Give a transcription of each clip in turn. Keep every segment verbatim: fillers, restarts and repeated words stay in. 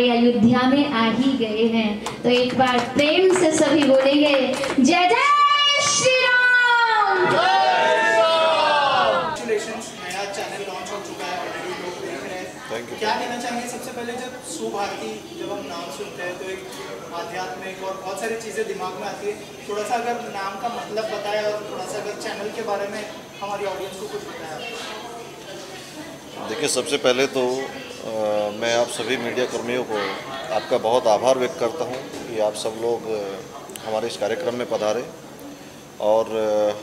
हमारे अयोध्या में आ ही गए हैं, तो एक बार प्रेम से सभी बोलेंगे जय जय श्री राम। कांग्रेचुलेशंस, नया चैनल लॉन्च हो चुका है, ऑलरेडी लोग देख रहे हैं, क्या कहना चाहेंगे? सबसे पहले जब सुभारती जब हम नाम सुनते हैं तो एक आध्यात्मिक और बहुत सारी चीजें दिमाग में आती है, थोड़ा सा अगर नाम का मतलब बताएं और थोड़ा सा अगर चैनल के बारे में हमारी ऑडियंस को कुछ बताएं। देखिए, सबसे पहले तो आ, मैं आप सभी मीडिया कर्मियों को आपका बहुत आभार व्यक्त करता हूं कि आप सब लोग हमारे इस कार्यक्रम में पधारे, और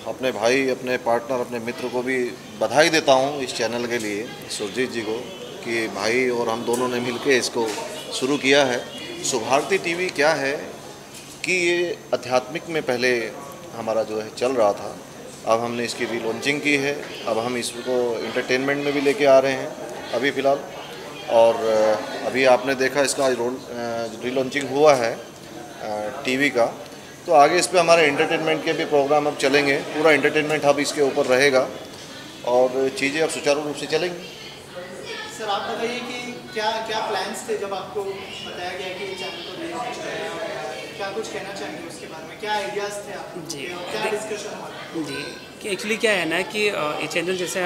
अपने भाई, अपने पार्टनर, अपने मित्र को भी बधाई देता हूं इस चैनल के लिए, सुरजीत जी को, कि भाई और हम दोनों ने मिलके इसको शुरू किया है। सुभारती टीवी क्या है कि ये आध्यात्मिक में पहले हमारा जो है चल रहा था, अब हमने इसकी रिलॉन्चिंग की है, अब हम इसको एंटरटेनमेंट में भी लेके आ रहे हैं अभी फ़िलहाल, और अभी आपने देखा इसका रिलॉन्चिंग हुआ है टीवी का, तो आगे इस पर हमारे एंटरटेनमेंट के भी प्रोग्राम अब चलेंगे, पूरा एंटरटेनमेंट हब इसके ऊपर रहेगा और चीज़ें अब सुचारू रूप से चलेंगी। सर, आप बताइए कि क्या क्या प्लान्स थे जब आपको बताया गया कि चैनल को, क्या कुछ कहना चाहेंगे उसके बारे में, क्या आइडियाज़ थे आपके? जी, क्या डिस्कशन? जी, कि एक्चुअली क्या है ना कि ये चैनल जैसे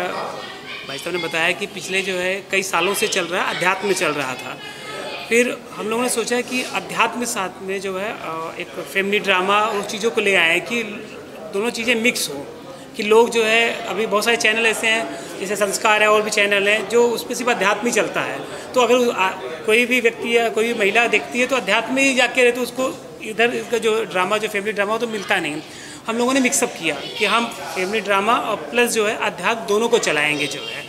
भाई साहब ने बताया कि पिछले जो है कई सालों से चल रहा है, अध्यात्म में चल रहा था, फिर हम लोगों ने सोचा कि अध्यात्म साथ में जो है एक फैमिली ड्रामा उन चीज़ों को ले आए कि दोनों चीज़ें मिक्स हों, कि लोग जो है अभी बहुत सारे चैनल ऐसे हैं जैसे संस्कार है और भी चैनल हैं जो उसमें सिर्फ अध्यात्म ही चलता है, तो अगर कोई भी व्यक्ति या कोई भी महिला देखती है तो अध्यात्म ही जाके रहते, उसको इधर इसका जो ड्रामा जो फैमिली ड्रामा हो तो मिलता नहीं। हम लोगों ने मिक्सअप किया कि हम फैमिली ड्रामा और प्लस जो है अध्यात्म दोनों को चलाएंगे जो है,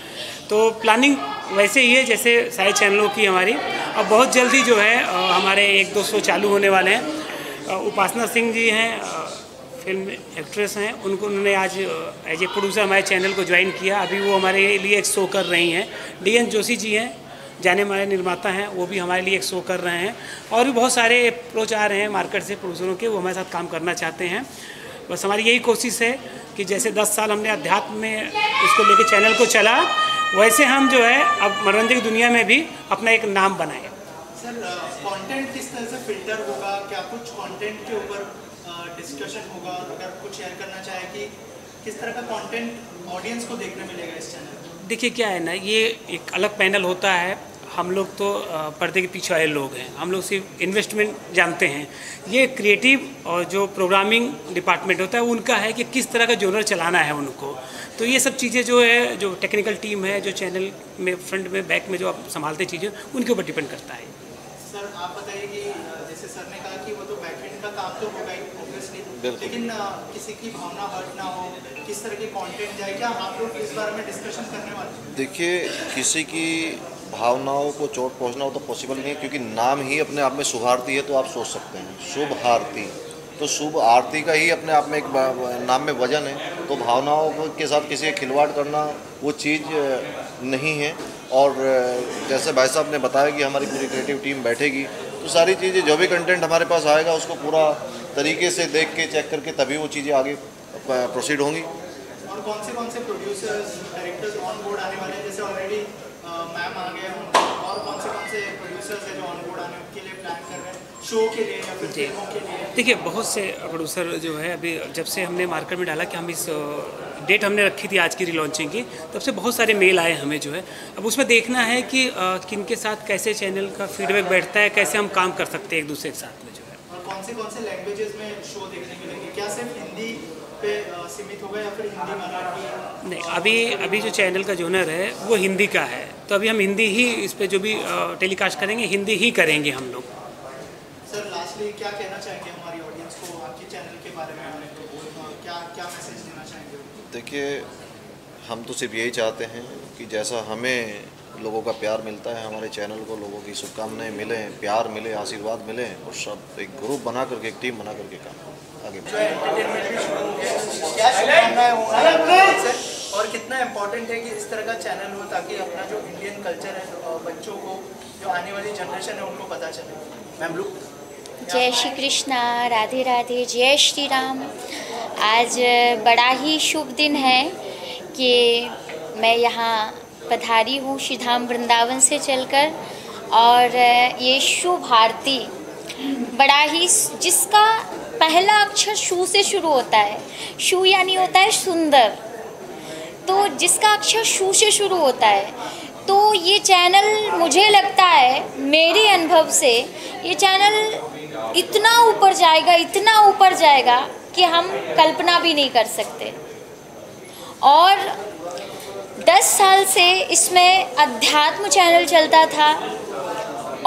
तो प्लानिंग वैसे ही है जैसे सारे चैनलों की हमारी। अब बहुत जल्दी जो है हमारे एक दो शो चालू होने वाले हैं। उपासना सिंह जी हैं, फिल्म एक्ट्रेस हैं, उनको उन्होंने आज एज ए प्रोड्यूसर हमारे चैनल को ज्वाइन किया, अभी वो हमारे लिए एक शो कर रही हैं। डी एन जोशी जी हैं, जाने माने निर्माता हैं, वो भी हमारे लिए एक शो कर रहे हैं, और भी बहुत सारे अप्रोच आ रहे हैं मार्केट से प्रोड्यूसरों के, वो हमारे साथ काम करना चाहते हैं। बस हमारी यही कोशिश है कि जैसे दस साल हमने अध्यात्म में इसको लेके चैनल को चला, वैसे हम जो है अब मनोरंजन की दुनिया में भी अपना एक नाम बनाए। सर, कंटेंट किस तरह से फिल्टर होगा, क्या कुछ कंटेंट के ऊपर डिस्कशन होगा, अगर कुछ शेयर करना चाहे कि किस तरह का कंटेंट ऑडियंस को देखने मिलेगा इस चैनल पर? देखिए, क्या है ना, ये एक अलग पैनल होता है, हम लोग तो पर्दे के पीछे वाले लोग हैं, हम लोग सिर्फ इन्वेस्टमेंट जानते हैं। ये क्रिएटिव और जो प्रोग्रामिंग डिपार्टमेंट होता है उनका है कि किस तरह का जोनर चलाना है उनको, तो ये सब चीज़ें जो है जो टेक्निकल टीम है जो चैनल में फ्रंट में बैक में जो आप संभालते चीज़ें उनके ऊपर डिपेंड करता है। सर, आप बताइए कि जैसे सर ने कहा कि वो तो बैकएंड का काम तो होगा ही ऑब्वियसली, लेकिन किसी की भावना हर्ट ना हो, किस तरह के कॉन्टेंट जाए, क्या आप लोग इस बारे में डिस्कशन करने वाले? देखिए, किसी की भावनाओं को चोट पहुंचना हो तो पॉसिबल नहीं है, क्योंकि नाम ही अपने आप में सुभारती है, तो आप सोच सकते हैं सुभारती, तो शुभ आरती का ही अपने आप में एक नाम में वजन है, तो भावनाओं के साथ किसी का खिलवाड़ करना वो चीज़ नहीं है। और जैसे भाई साहब ने बताया कि हमारी पूरी क्रिएटिव टीम बैठेगी, तो सारी चीज़ें जो भी कंटेंट हमारे पास आएगा उसको पूरा तरीके से देख के चेक करके तभी वो चीज़ें आगे प्रोसीड होंगी। और कौन से कौन से प्रोड्यूसर्स डायरेक्टर्स ऑन बोर्ड आने वाले हैं? जैसे ऑलरेडी मैम आ गए हैं, और कौन से कौन से प्रोड्यूसर्स हैं जो ऑन बोर्ड आने के लिए प्लान कर रहे हैं शो के लिए या फिर फिल्मों के लिए? देखिए, बहुत से प्रोड्यूसर जो है अभी जब से हमने मार्केट में डाला कि हम इस डेट हमने रखी थी आज की रिलॉन्चिंग की, तब से बहुत सारे मेल आए हमें जो है, अब उसमें देखना है कि किन के साथ कैसे चैनल का फीडबैक बैठता है, कैसे हम काम कर सकते हैं एक दूसरे के साथ में जो है। और कौन से कौन से लैंग्वेजेस में शो देखने मिलेंगे, क्या सिर्फ हिंदी पे सीमित होगा या फिर हिंदी मराठी? नहीं, अभी अभी जो चैनल का जोनर है वो हिंदी का है, तो अभी हम हिंदी ही इस पे जो भी टेलीकास्ट करेंगे हिंदी ही करेंगे हम लोग। सर, लास्टली क्या कहना चाहेंगे हमारी ऑडियंस को आपके चैनल के बारे में, क्या क्या मैसेज देना चाहेंगे? देखिए, हम तो सिर्फ यही चाहते हैं कि जैसा हमें लोगों का प्यार मिलता है, हमारे चैनल को लोगों की शुभकामनाएं मिले, प्यार मिले, आशीर्वाद मिले, और सब एक ग्रुप बना करके, एक टीम बना करके काम आगे बढ़े। और कितना इम्पोर्टेंट है कि इस तरह का चैनल हो ताकि अपना जो इंडियन कल्चर है तो बच्चों को, जो आने वाली जनरेशन है उनको पता चले। मैम लोग, जय श्री कृष्णा, राधे राधे, जय श्री राम। आज बड़ा ही शुभ दिन है कि मैं यहाँ पधारी हूँ श्रीधाम वृंदावन से चलकर, और ये शुभारती, बड़ा ही, जिसका पहला अक्षर शू से शुरू होता है। शू यानी होता है सुंदर, तो जिसका अक्षर शू से शुरू होता है, तो ये चैनल, मुझे लगता है मेरे अनुभव से, ये चैनल इतना ऊपर जाएगा, इतना ऊपर जाएगा कि हम कल्पना भी नहीं कर सकते। और दस साल से इसमें अध्यात्म चैनल चलता था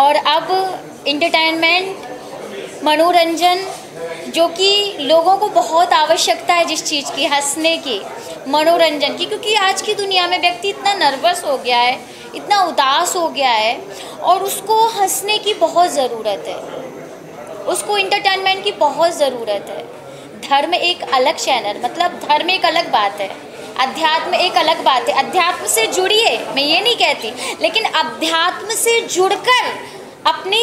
और अब एंटरटेनमेंट, मनोरंजन, जो कि लोगों को बहुत आवश्यकता है जिस चीज़ की, हंसने की, मनोरंजन की, क्योंकि आज की दुनिया में व्यक्ति इतना नर्वस हो गया है, इतना उदास हो गया है और उसको हंसने की बहुत ज़रूरत है, उसको इंटरटेनमेंट की बहुत ज़रूरत है। धर्म एक अलग चैनल, मतलब धर्म एक अलग बात है, अध्यात्म एक अलग बात है। अध्यात्म से जुड़िए, मैं ये नहीं कहती, लेकिन अध्यात्म से जुड़कर अपने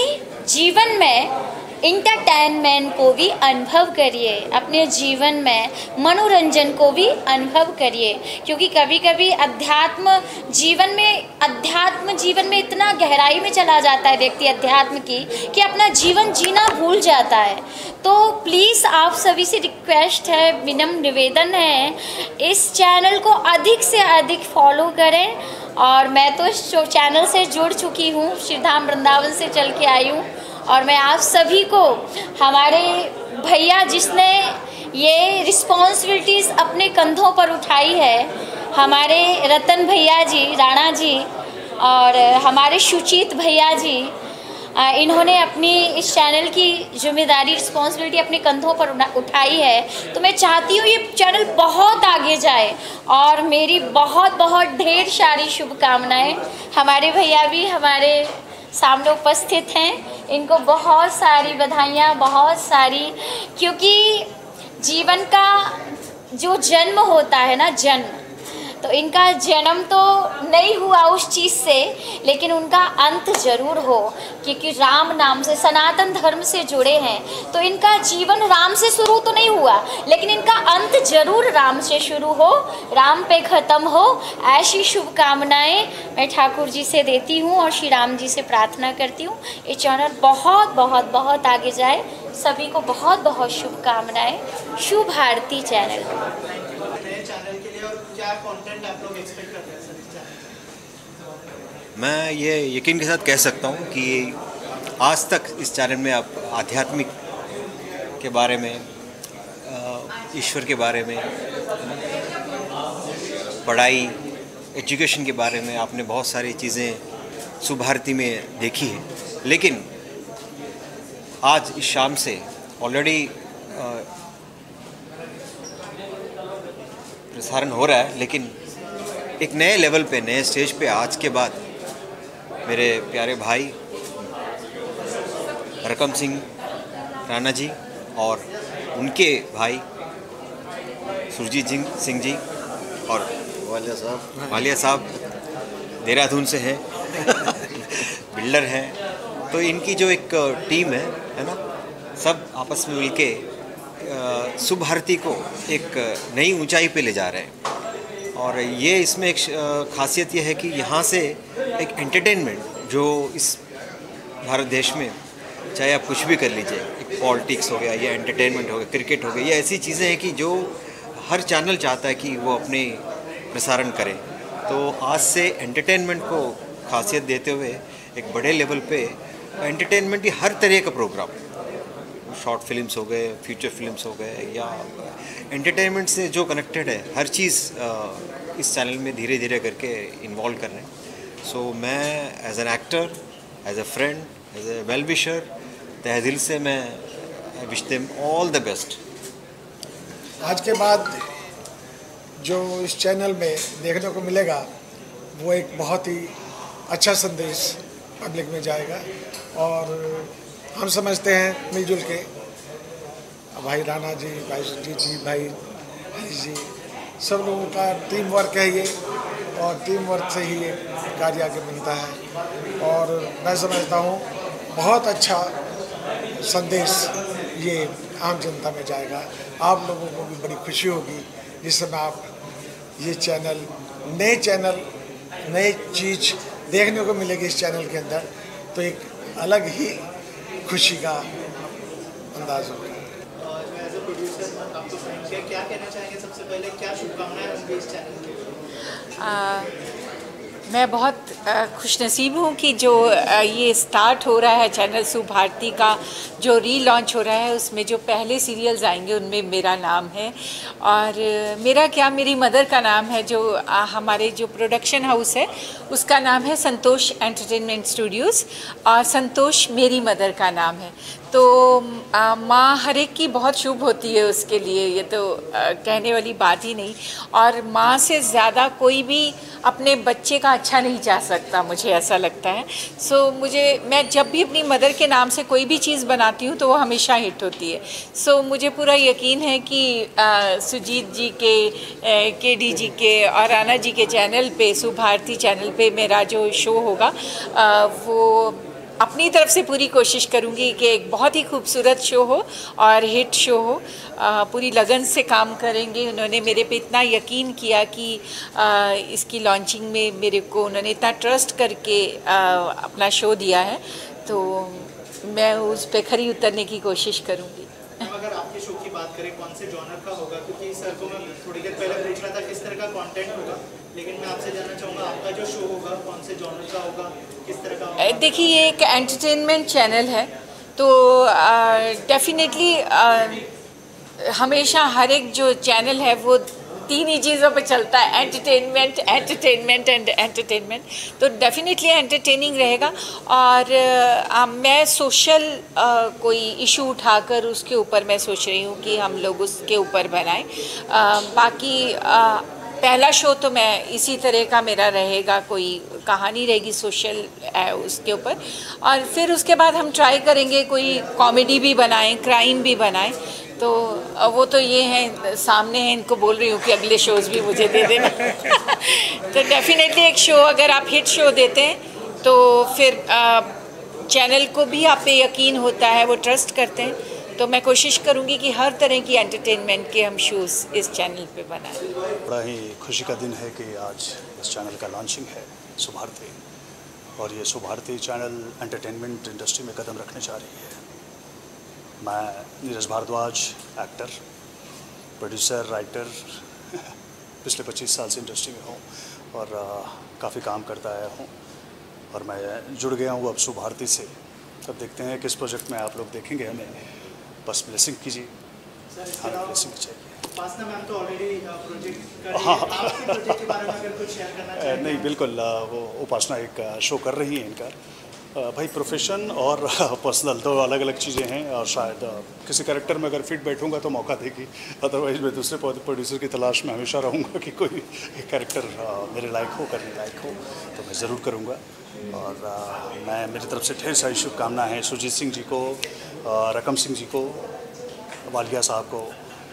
जीवन में इंटरटेनमेंट को भी अनुभव करिए, अपने जीवन में मनोरंजन को भी अनुभव करिए, क्योंकि कभी कभी अध्यात्म जीवन में अध्यात्म जीवन में इतना गहराई में चला जाता है व्यक्ति अध्यात्म की कि अपना जीवन जीना भूल जाता है। तो प्लीज़ आप सभी से रिक्वेस्ट है, विनम्र निवेदन है, इस चैनल को अधिक से अधिक फॉलो करें। और मैं तो चैनल से जुड़ चुकी हूँ, श्रीधाम वृंदावन से चल के आई हूँ, और मैं आप सभी को, हमारे भैया जिसने ये रिस्पॉन्सिबिलिटीज़ अपने कंधों पर उठाई है, हमारे रतन भैया जी, राणा जी, और हमारे सुजीत भैया जी, इन्होंने अपनी इस चैनल की जिम्मेदारी, रिस्पॉन्सिबिलिटी अपने कंधों पर उठाई है। तो मैं चाहती हूँ ये चैनल बहुत आगे जाए और मेरी बहुत बहुत ढेर सारी शुभकामनाएँ। हमारे भैया भी हमारे सामने उपस्थित हैं, इनको बहुत सारी बधाइयाँ, बहुत सारी, क्योंकि जीवन का जो जन्म होता है ना, जन्म, तो इनका जन्म तो नहीं हुआ उस चीज़ से, लेकिन उनका अंत ज़रूर हो, क्योंकि राम नाम से, सनातन धर्म से जुड़े हैं, तो इनका जीवन राम से शुरू तो नहीं हुआ, लेकिन इनका अंत ज़रूर राम से शुरू हो, राम पे ख़त्म हो। ऐसी शुभकामनाएं मैं ठाकुर जी से देती हूं और श्री राम जी से प्रार्थना करती हूं ये चैनल बहुत बहुत बहुत आगे जाए। सभी को बहुत बहुत शुभकामनाएँ। शुभ भारती चैनल कंटेंट आप लोग एक्सपेक्ट करते हैं सर? मैं ये यकीन के साथ कह सकता हूँ कि आज तक इस चैनल में आप आध्यात्मिक के बारे में, ईश्वर के बारे में, पढ़ाई, एजुकेशन के बारे में आपने बहुत सारी चीज़ें सुभारती में देखी है, लेकिन आज इस शाम से ऑलरेडी प्रसारण हो रहा है, लेकिन एक नए लेवल पे, नए स्टेज पे आज के बाद मेरे प्यारे भाई हरकम सिंह राणा जी और उनके भाई सुरजीत सिंह जी और वालिया साहब वालिया साहब देहरादून से हैं बिल्डर हैं, तो इनकी जो एक टीम है है ना, सब आपस में मिलके सुभारती को एक नई ऊंचाई पे ले जा रहे हैं। और ये इसमें एक खासियत ये है कि यहाँ से एक एंटरटेनमेंट जो इस भारत देश में, चाहे आप कुछ भी कर लीजिए, एक पॉलिटिक्स हो गया या एंटरटेनमेंट हो गया, क्रिकेट हो गया, ये ऐसी चीज़ें हैं कि जो हर चैनल चाहता है कि वो अपने प्रसारण करें। तो आज से एंटरटेनमेंट को खासियत देते हुए एक बड़े लेवल पर एंटरटेनमेंट की हर तरह का प्रोग्राम, शॉर्ट फिल्म्स हो गए, फ्यूचर फिल्म्स हो गए, या एंटरटेनमेंट से जो कनेक्टेड है हर चीज़ इस चैनल में धीरे धीरे करके इन्वॉल्व कर रहे हैं। सो so, मैं as an actor, as a friend, as a well wisher, तहे दिल से मैं wish them all the best. आज के बाद जो इस चैनल में देखने को मिलेगा वो एक बहुत ही अच्छा संदेश पब्लिक में जाएगा और हम समझते हैं मिलजुल के भाई राणा जी, भाई सुजीत जी, भाई हरीश जी, सब लोगों का टीम वर्क है ये, और टीम वर्क से ही ये कार्य आगे बनता है। और मैं समझता हूँ बहुत अच्छा संदेश ये आम जनता में जाएगा। आप लोगों को भी बड़ी खुशी होगी जिस समय आप ये चैनल, नए चैनल, नई चीज़ देखने को मिलेगी इस चैनल के अंदर, तो एक अलग ही खुशी का अंदाज होगा। क्या कहना चाहेंगे सबसे पहले, क्या शुभकामनाएं इस चैनल के लिए? मैं बहुत खुशनसीब हूँ कि जो ये स्टार्ट हो रहा है चैनल सुभारती का, जो रीलॉन्च हो रहा है उसमें जो पहले सीरियल्स आएंगे उनमें मेरा नाम है। और मेरा क्या, मेरी मदर का नाम है, जो हमारे जो प्रोडक्शन हाउस है उसका नाम है संतोष एंटरटेनमेंट स्टूडियोज़, और संतोष मेरी मदर का नाम है। तो माँ हर एक की बहुत शुभ होती है उसके लिए, ये तो आ, कहने वाली बात ही नहीं। और माँ से ज़्यादा कोई भी अपने बच्चे का अच्छा नहीं चाह सकता, मुझे ऐसा लगता है। सो so, मुझे मैं जब भी अपनी मदर के नाम से कोई भी चीज़ बनाती हूँ तो वो हमेशा हिट होती है। सो so, मुझे पूरा यकीन है कि आ, सुजीत जी के ए, के डी जी के और राना जी के चैनल पे, सुभारती चैनल पे मेरा जो शो होगा आ, वो अपनी तरफ से पूरी कोशिश करूंगी कि एक बहुत ही खूबसूरत शो हो और हिट शो हो। आ, पूरी लगन से काम करेंगे। उन्होंने मेरे पे इतना यकीन किया कि आ, इसकी लॉन्चिंग में मेरे को उन्होंने इतना ट्रस्ट करके आ, अपना शो दिया है, तो मैं उस पे खरी उतरने की कोशिश करूंगी। अगर आपके शो की बात करें, कौन से जॉनर का होगा? क्योंकि सर को मैं थोड़ी देर पहले पूछ रहा था किस तरह का कंटेंट होगा, लेकिन मैं आपसे जानना चाहूँगा आपका जो शो होगा कौन से जॉनर का होगा, किस तरह का? देखिए, ये एक एंटरटेनमेंट चैनल है, तो डेफिनेटली हमेशा हर एक जो चैनल है वो तीन ही चीज़ों पे चलता है, एंटरटेनमेंट, एंटरटेनमेंट एंड एंटरटेनमेंट। तो डेफिनेटली एंटरटेनिंग रहेगा। और आ, मैं सोशल आ, कोई इशू उठाकर उसके ऊपर मैं सोच रही हूँ कि हम लोग उसके ऊपर बनाएं। आ, बाकी आ, पहला शो तो मैं इसी तरह का मेरा रहेगा, कोई कहानी रहेगी सोशल उसके ऊपर, और फिर उसके बाद हम ट्राई करेंगे कोई कॉमेडी भी बनाएं, क्राइम भी बनाएं। तो वो तो ये है सामने है, इनको बोल रही हूँ कि अगले शोज़ भी मुझे दे देना। तो डेफिनेटली एक शो अगर आप हिट शो देते हैं तो फिर चैनल को भी आप पे यकीन होता है, वो ट्रस्ट करते हैं। तो मैं कोशिश करूंगी कि हर तरह की एंटरटेनमेंट के हम शोज़ इस चैनल पे बनाएं। बड़ा ही खुशी का दिन है कि आज इस चैनल का लॉन्चिंग है सुभारती, और ये सुभारती चैनल एंटरटेनमेंट इंडस्ट्री में कदम रखने जा रही है। मैं Neeraj Bhardwaj, actor, producer, writer, पिछले पच्चीस साल से इंडस्ट्री में हूँ और काफ़ी काम करता आया हूँ, और मैं जुड़ गया हूँ अब सुभारती से। अब देखते हैं किस प्रोजेक्ट में आप लोग देखेंगे हमें, बस ब्लेसिंग कीजिए। ब्लेसिंग चाहिए। उपासना मैम तो ऑलरेडी प्रोजेक्ट कर रही है, आपके प्रोजेक्ट के बारे में अगर कुछ शेयर करना चाहेंगे? नहीं, बिल्कुल। वो उपासना एक शो कर रही है, इनका भाई प्रोफेशन और पर्सनल दो अलग अलग चीज़ें हैं, और शायद किसी कैरेक्टर में अगर फिट बैठूंगा तो मौका देगी, अदरवाइज मैं दूसरे प्रोड्यूसर की तलाश में हमेशा रहूँगा कि कोई कैरेक्टर मेरे लायक हो, करने लायक हो, तो मैं ज़रूर करूँगा। और मैं मेरी तरफ से ढेर सारी शुभकामनाएं हैं सुरजीत सिंह जी को, हरकम सिंह जी को, वालिया साहब को,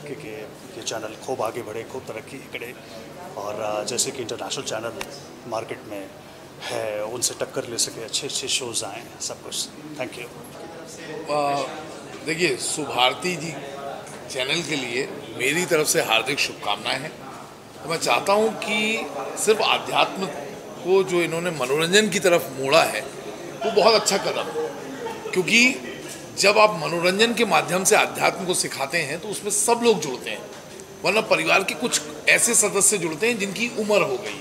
क्योंकि ये चैनल खूब आगे बढ़े, खूब तरक्की करे, और जैसे कि इंटरनेशनल चैनल मार्केट में है उनसे टक्कर ले सके, अच्छे अच्छे शोज़ आएँ, सब कुछ। Thank you. देखिए, सुभारती जी चैनल के लिए मेरी तरफ से हार्दिक शुभकामनाएं हैं। तो मैं चाहता हूँ कि सिर्फ आध्यात्म को जो इन्होंने मनोरंजन की तरफ मोड़ा है वो बहुत अच्छा कदम है, क्योंकि जब आप मनोरंजन के माध्यम से आध्यात्म को सिखाते हैं तो उसमें सब लोग जुड़ते हैं, वरना परिवार के कुछ ऐसे सदस्य जुड़ते हैं जिनकी उम्र हो गई।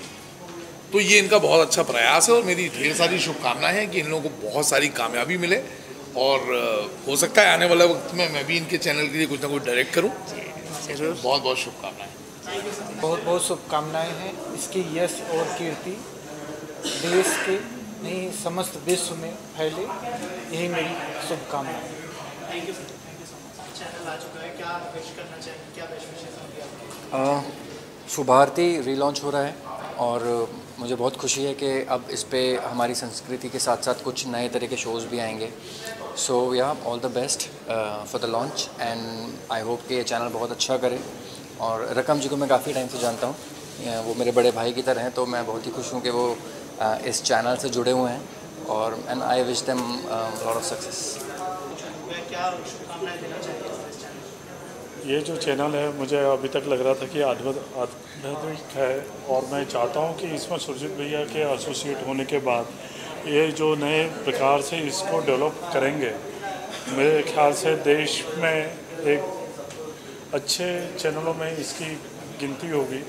तो ये इनका बहुत अच्छा प्रयास है, और मेरी ढेर सारी शुभकामनाएं हैं कि इन लोगों को बहुत सारी कामयाबी मिले, और हो सकता है आने वाले वक्त में मैं भी इनके चैनल के लिए कुछ ना कुछ डायरेक्ट करूँ। बहुत बहुत शुभकामनाएँ। बहुत बहुत शुभकामनाएँ हैं इसकी। यश और कीर्ति देश के नहीं, समस्त विश्व में फैले, यही मेरी शुभकामना है। Thank you sir, thank you so much. Channel आ चुका है, क्या विश करना चाहिए, क्या विश विशेष होंगे आपके? सुभारती रीलॉन्च हो रहा है और मुझे बहुत खुशी है कि अब इस पर हमारी संस्कृति के साथ साथ कुछ नए तरह के शोज़ भी आएंगे। So yeah all the best for the launch, and I hope कि ये चैनल बहुत अच्छा करे। और रकम जी को मैं काफ़ी टाइम से जानता हूँ, वो मेरे बड़े भाई की तरह हैं, तो मैं बहुत ही खुश हूँ कि वो Uh, इस चैनल से जुड़े हुए हैं, और and I wish them lot of success. ये जो चैनल है, मुझे अभी तक लग रहा था कि आध्यात्मिक है, और मैं चाहता हूँ कि इसमें सुरजीत भैया के एसोसिएट होने के बाद ये जो नए प्रकार से इसको डेवलप करेंगे, मेरे ख्याल से देश में एक अच्छे चैनलों में इसकी गिनती होगी।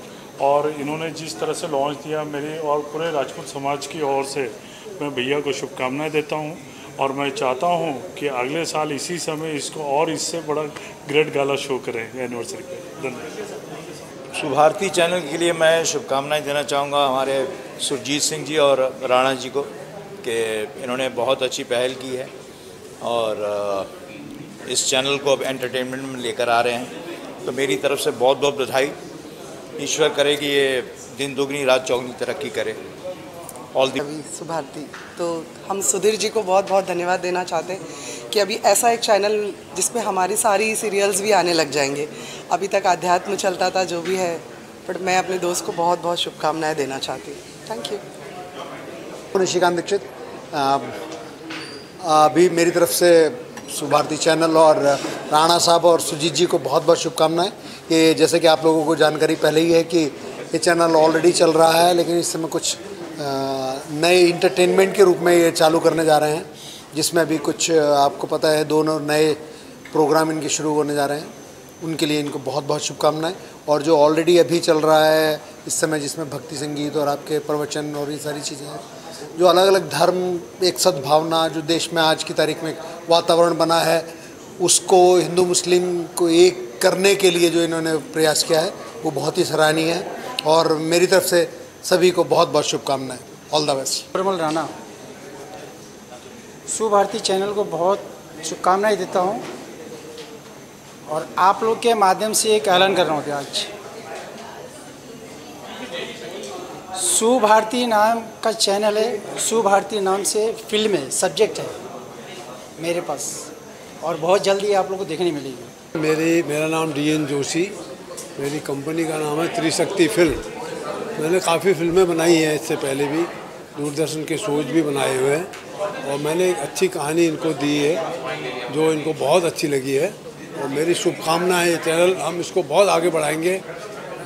और इन्होंने जिस तरह से लॉन्च दिया, मेरी और पूरे राजपूत समाज की ओर से मैं भैया को शुभकामनाएं देता हूं और मैं चाहता हूं कि अगले साल इसी समय इसको और इससे बड़ा ग्रेट गाला शो करें एनिवर्सरी पे। धन्यवाद। सुभारती चैनल के लिए मैं शुभकामनाएं देना चाहूँगा हमारे सुरजीत सिंह जी और राणा जी को कि इन्होंने बहुत अच्छी पहल की है और इस चैनल को अब एंटरटेनमेंट में लेकर आ रहे हैं। तो मेरी तरफ से बहुत बहुत बधाई। ईश्वर करे कि ये दिन दोगुनी रात चौगुनी तरक्की करे। All the Subharti. तो हम सुधीर जी को बहुत बहुत धन्यवाद देना चाहते हैं कि अभी ऐसा एक चैनल जिसमें हमारी सारी सीरियल्स भी आने लग जाएंगे। अभी तक आध्यात्म चलता था, जो भी है, पर मैं अपने दोस्त को बहुत बहुत शुभकामनाएं देना चाहती हूँ। Thank you. ऋषिका दीक्षित। अभी मेरी तरफ से सुभारती चैनल और राणा साहब और सुजीत जी को बहुत बहुत शुभकामनाएं कि जैसे कि आप लोगों को जानकारी पहले ही है कि ये चैनल ऑलरेडी चल रहा है, लेकिन इस समय कुछ नए इंटरटेनमेंट के रूप में ये चालू करने जा रहे हैं, जिसमें अभी कुछ आपको पता है दोनों नए प्रोग्राम इनके शुरू होने जा रहे हैं। उनके लिए इनको बहुत बहुत शुभकामनाएं। और जो ऑलरेडी अभी चल रहा है इस समय, जिसमें भक्ति संगीत और आपके प्रवचन और ये सारी चीज़ें हैं, जो अलग अलग धर्म, एक सद्भावना जो देश में आज की तारीख में वातावरण बना है, उसको हिंदू मुस्लिम को एक करने के लिए जो इन्होंने प्रयास किया है वो बहुत ही सराहनीय है। और मेरी तरफ से सभी को बहुत बहुत शुभकामनाएं। All the best. Pramal Rana Subharti channel को बहुत शुभकामनाएं देता हूँ और आप लोग के माध्यम से एक ऐलान कर रहा हूँ कि आज सुभारती नाम का चैनल है। सुभारती नाम से फिल्म है, सब्जेक्ट है मेरे पास और बहुत जल्दी आप लोग को देखने मिलेगी। मेरी मेरा नाम डीएन जोशी, मेरी कंपनी का नाम है त्रिशक्ति फिल्म। मैंने काफ़ी फिल्में बनाई हैं, इससे पहले भी दूरदर्शन के शोज भी बनाए हुए हैं और मैंने एक अच्छी कहानी इनको दी है जो इनको बहुत अच्छी लगी है। और मेरी शुभकामना है, ये चैनल हम इसको बहुत आगे बढ़ाएंगे,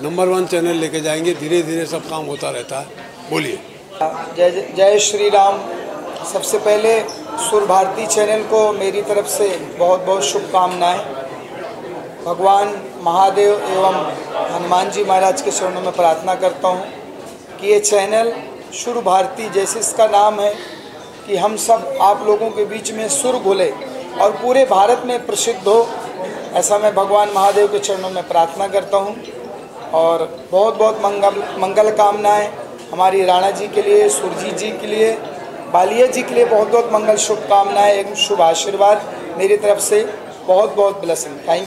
नंबर वन चैनल लेके जाएंगे। धीरे धीरे सब काम होता रहता है। बोलिए। जय जय श्री राम। सबसे पहले सुभारती चैनल को मेरी तरफ से बहुत बहुत शुभकामनाएं। भगवान महादेव एवं हनुमान जी महाराज के चरणों में प्रार्थना करता हूं कि ये चैनल सुभारती, जैसे इसका नाम है, कि हम सब आप लोगों के बीच में सुर घुले और पूरे भारत में प्रसिद्ध हो, ऐसा मैं भगवान महादेव के चरणों में प्रार्थना करता हूँ। और बहुत बहुत मंगल मंगल कामनाएँ हमारी राणा जी के लिए, सुरजीत जी के लिए, बालिया जी के लिए बहुत बहुत मंगल शुभकामनाएँ, एक शुभ आशीर्वाद मेरी तरफ से, बहुत बहुत ब्लेसिंग। थैंक